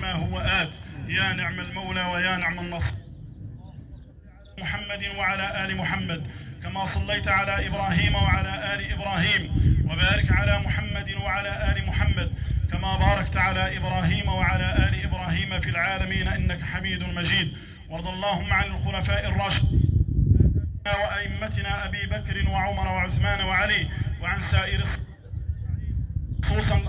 لما هو آت، يا نعم المولى ويا نعم النصير. محمد وعلى آل محمد كما صليت على إبراهيم وعلى آل إبراهيم، وبارك على محمد وعلى آل محمد كما باركت على إبراهيم وعلى آل إبراهيم في العالمين إنك حميد مجيد. وارض اللهم عن الخلفاء الراشدين وأئمتنا أبي بكر وعمر وعثمان وعلي، وعن سائر خصوصا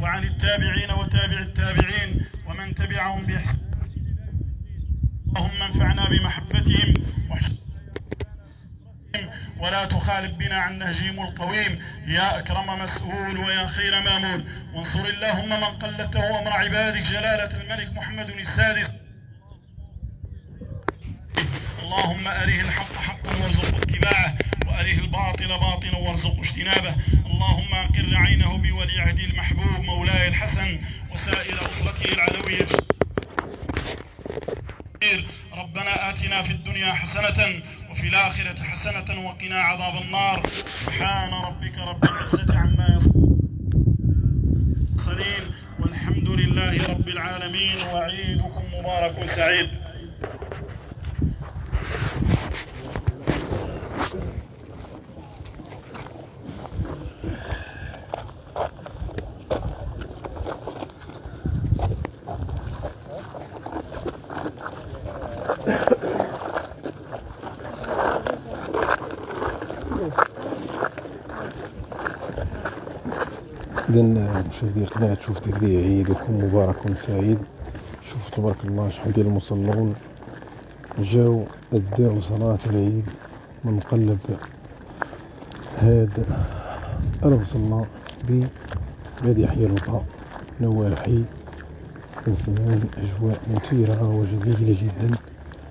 وعن التابعين وتابع التابعين ومن تبعهم بإحسان. اللهم انفعنا بمحبتهم ولا تخالف بنا عن نهجهم القويم يا أكرم مسؤول ويا خير مامول. وانصر اللهم من قلته أمر عبادك جلالة الملك محمد السادس. اللهم أريه الحق حقا وارزق اتباعه، وأريه الباطل باطلا وارزق اجتنابه. اللهم أقر عينه بولي عهدي المحبوب مولاي الحسن وسائر أسرته العلوية. ربنا آتنا في الدنيا حسنة وفي الآخرة حسنة وقنا عذاب النار. سبحان ربك رب العزة عما يصفون، والحمد لله رب العالمين، وعيدكم مبارك سعيد. إذن مشاهدي قناة شوف تكدية، عيدكم مبارك سعيد. شوف تبارك الله شحال ديال المصلون جاو أداو صلاة العيد من قلب هاد الوصلة بأولاد يحيى لوطا نواحي بنسليمان. أجواء مثيرة وجميلة جدا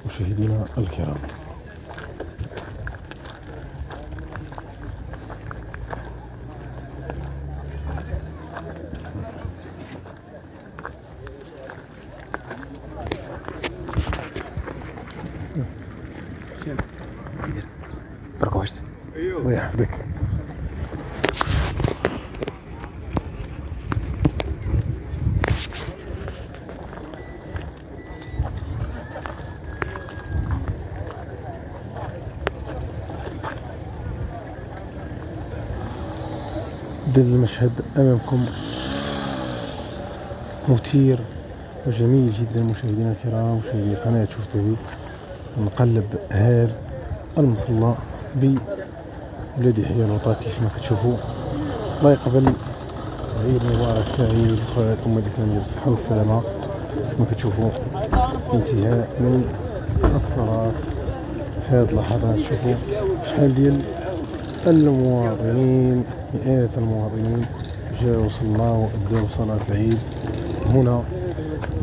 مشاهدينا الكرام. المشهد أمامكم مثير وجميل جدا مشاهدينا الكرام. مشاهدي قناة شفتووي، نقلب هذا المصلى بأولاد يحيى لوطا كيفما كتشوفوا. الله يقبل عيد مبارك سعيد خواتكم الإسلامية بالصحة والسلامة. كما كتشوفوا انتهاء من الصلاة في هذه اللحظات، شوفوا شحال ديال المواطنين، مئات المواطنين جاءوا صلوا وأدوا صلاة العيد هنا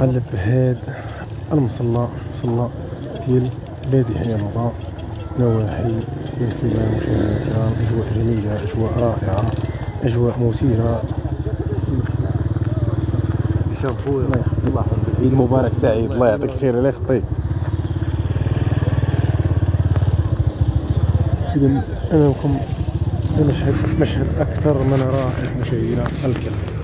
قلب هذا المصلى، مصلى ديال بلاد يحيى لوطا نواحي بنسليمان. مشاهدينا الكرام أجواء جميلة، أجواء رائعة، أجواء مثيرة. هشام خويا الله يحفظك، الله يحفظك، عيد مبارك سعيد، الله يعطيك الخير على خطيك. إذا أمامكم مشهد أكثر من رائع مشاهدينا الكرام.